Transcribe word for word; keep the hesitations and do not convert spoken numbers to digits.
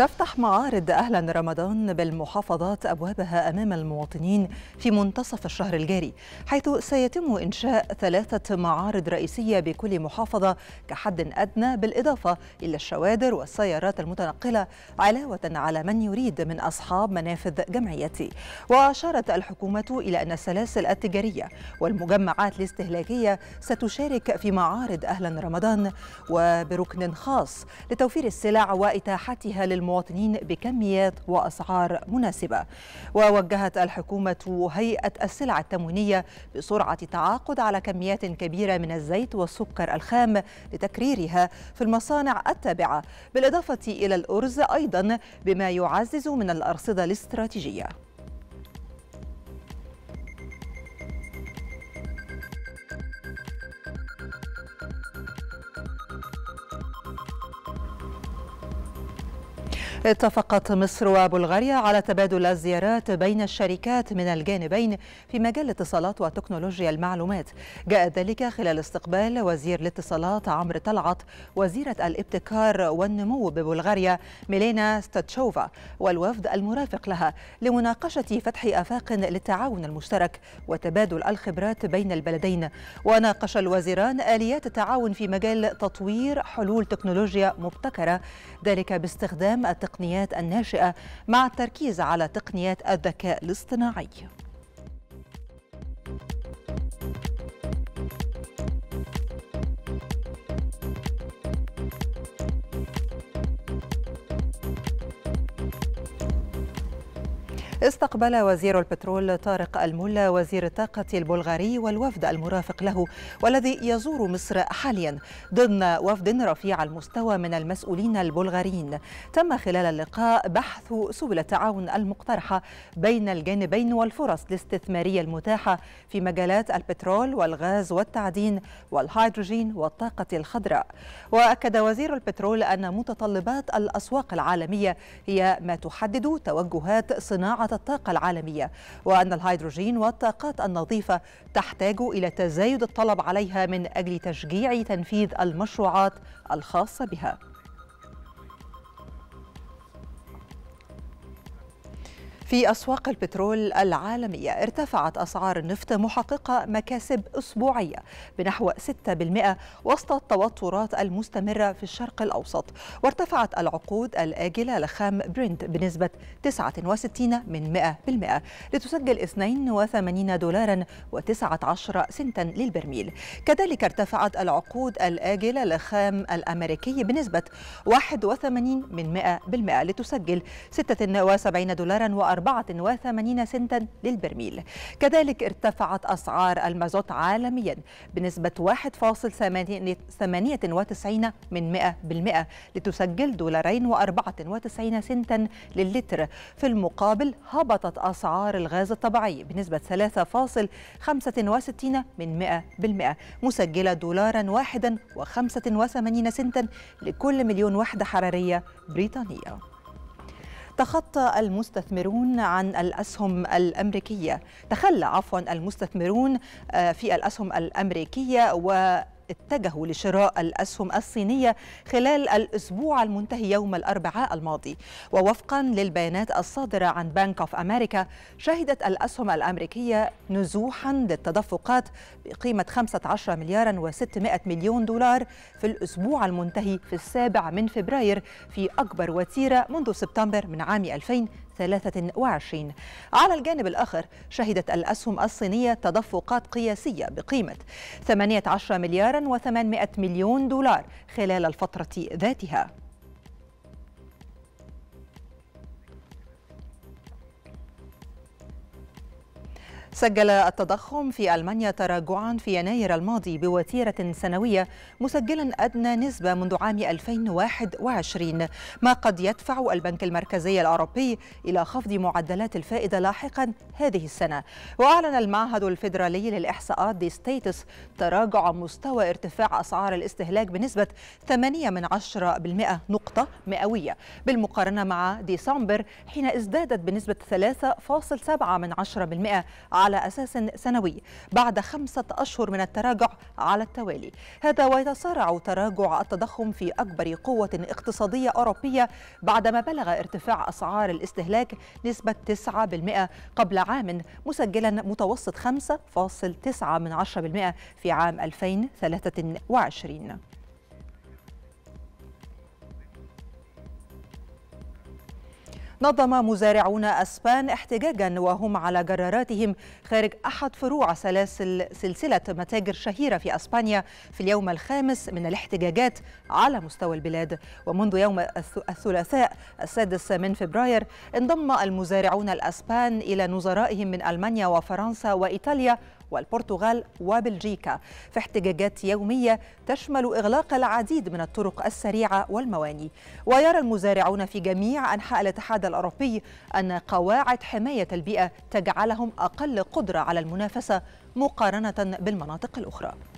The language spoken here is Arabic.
تفتح معارض أهلا رمضان بالمحافظات أبوابها أمام المواطنين في منتصف الشهر الجاري، حيث سيتم إنشاء ثلاثة معارض رئيسية بكل محافظة كحد أدنى، بالإضافة إلى الشوادر والسيارات المتنقلة، علاوة على من يريد من أصحاب منافذ جمعيتي. وأشارت الحكومة إلى أن السلاسل التجارية والمجمعات الاستهلاكية ستشارك في معارض أهلا رمضان وبركن خاص لتوفير السلع وإتاحتها للمواطنين بكميات وأسعار مناسبة. ووجهت الحكومة هيئة السلع التموينية بسرعة التعاقد على كميات كبيرة من الزيت والسكر الخام لتكريرها في المصانع التابعة، بالإضافة إلى الأرز أيضا، بما يعزز من الأرصدة الاستراتيجية. اتفقت مصر وبلغاريا على تبادل الزيارات بين الشركات من الجانبين في مجال الاتصالات وتكنولوجيا المعلومات. جاء ذلك خلال استقبال وزير الاتصالات عمرو طلعت وزيرة الابتكار والنمو ببلغاريا ميلينا ستتشوفا والوفد المرافق لها، لمناقشة فتح آفاق للتعاون المشترك وتبادل الخبرات بين البلدين. وناقش الوزيران آليات التعاون في مجال تطوير حلول تكنولوجيا مبتكرة، ذلك باستخدام التقنيات التقنيات الناشئة مع التركيز على تقنيات الذكاء الاصطناعي. استقبل وزير البترول طارق الملا وزير الطاقة البلغاري والوفد المرافق له، والذي يزور مصر حاليا ضمن وفد رفيع المستوى من المسؤولين البلغاريين. تم خلال اللقاء بحث سبل التعاون المقترحة بين الجانبين والفرص الاستثمارية المتاحة في مجالات البترول والغاز والتعدين والهيدروجين والطاقة الخضراء. وأكد وزير البترول أن متطلبات الأسواق العالمية هي ما تحدد توجهات صناعة الطاقة العالمية، وأن الهيدروجين والطاقات النظيفة تحتاج إلى تزايد الطلب عليها من أجل تشجيع تنفيذ المشروعات الخاصة بها. في أسواق البترول العالمية ارتفعت أسعار النفط محققة مكاسب أسبوعية بنحو ستة بالمئة وسط التوترات المستمرة في الشرق الأوسط، وارتفعت العقود الآجلة لخام برنت بنسبة تسعة وستين من مئة بالمئة لتسجل اثنين وثمانين دولارا وتسعة عشر سنتا للبرميل. كذلك ارتفعت العقود الآجلة لخام الأمريكي بنسبة واحد وثمانين من مئة بالمئة لتسجل ستة وسبعين دولارا وأربعة وثمانين سنتا للبرميل. كذلك ارتفعت أسعار المازوت عالميا بنسبة واحد فاصل ثمانية وتسعين من مئة بالمئة لتسجل دولارين وأربعة وتسعين سنتا للتر. في المقابل هبطت أسعار الغاز الطبيعي بنسبة ثلاثة فاصل خمسة وستين من مئة بالمئة مسجلة دولارا واحدا وخمسة وثمانين سنتا لكل مليون وحدة حرارية بريطانية. تخطى المستثمرون عن الأسهم الأمريكية تخلى عفوا المستثمرون في الأسهم الأمريكية و اتجهوا لشراء الأسهم الصينية خلال الأسبوع المنتهي يوم الأربعاء الماضي. ووفقا للبيانات الصادرة عن بنك أوف أمريكا، شهدت الأسهم الأمريكية نزوحا للتدفقات بقيمة خمسة عشر مليارا وستمائة مليون دولار في الأسبوع المنتهي في السابع من فبراير، في أكبر وتيرة منذ سبتمبر من عام ألفين وثلاثة وعشرين. على الجانب الآخر، شهدت الأسهم الصينية تدفقات قياسية بقيمة ثمانية عشر مليارا وثمانمائة مليون دولار خلال الفترة ذاتها. سجل التضخم في ألمانيا تراجعا في يناير الماضي بوتيرة سنوية، مسجلا أدنى نسبة منذ عام ألفين وواحد وعشرين، ما قد يدفع البنك المركزي الأوروبي إلى خفض معدلات الفائدة لاحقا هذه السنة. وأعلن المعهد الفيدرالي للإحصاءات ديستيتس تراجع مستوى ارتفاع أسعار الاستهلاك بنسبة ثمانية من عشرة بالمئة نقطة مئوية بالمقارنة مع ديسمبر، حين ازدادت بنسبة ثلاثة فاصل سبعة من عشرة بالمئة على أساس سنوي بعد خمسة أشهر من التراجع على التوالي. هذا ويتصارع تراجع التضخم في أكبر قوة اقتصادية أوروبية بعدما بلغ ارتفاع أسعار الاستهلاك نسبة تسعة بالمئة قبل عام، مسجلا متوسط خمسة فاصلة تسعة بالمئة في عام ألفين وثلاثة وعشرين. نظم مزارعون أسبان احتجاجا وهم على جراراتهم خارج أحد فروع سلاسل سلسلة متاجر شهيرة في أسبانيا في اليوم الخامس من الاحتجاجات على مستوى البلاد. ومنذ يوم الثلاثاء السادس من فبراير انضم المزارعون الأسبان إلى نظرائهم من ألمانيا وفرنسا وإيطاليا والبرتغال وبلجيكا في احتجاجات يومية تشمل إغلاق العديد من الطرق السريعة والمواني. ويرى المزارعون في جميع أنحاء الاتحاد الأوروبي أن قواعد حماية البيئة تجعلهم أقل قدرة على المنافسة مقارنة بالمناطق الأخرى.